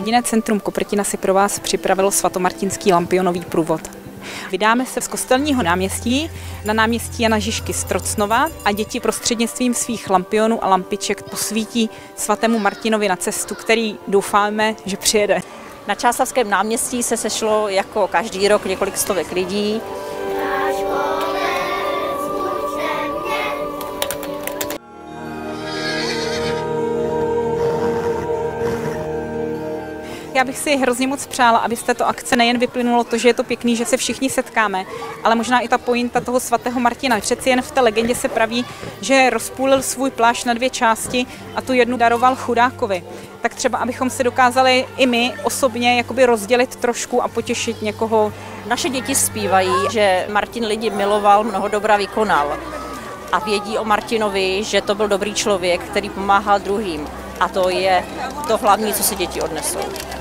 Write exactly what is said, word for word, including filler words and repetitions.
Rodinné centrum Kopretina si pro vás připravilo svatomartinský lampionový průvod. Vydáme se z Kostelního náměstí na náměstí Jana Žižky z Trocnova a děti prostřednictvím svých lampionů a lampiček posvítí svatému Martinovi na cestu, který doufáme, že přijede. Na Čásavském náměstí se sešlo jako každý rok několik stovek lidí. Já bych si hrozně moc přála, aby z této akce nejen vyplynulo to, že je to pěkný, že se všichni setkáme, ale možná i ta pointa toho svatého Martina. Přeci jen v té legendě se praví, že rozpůlil svůj plášť na dvě části a tu jednu daroval chudákovi. Tak třeba, abychom se dokázali i my osobně jakoby rozdělit trošku a potěšit někoho. Naše děti zpívají, že Martin lidi miloval, mnoho dobra vykonal. A vědí o Martinovi, že to byl dobrý člověk, který pomáhal druhým. A to je to hlavní, co si děti odnesou.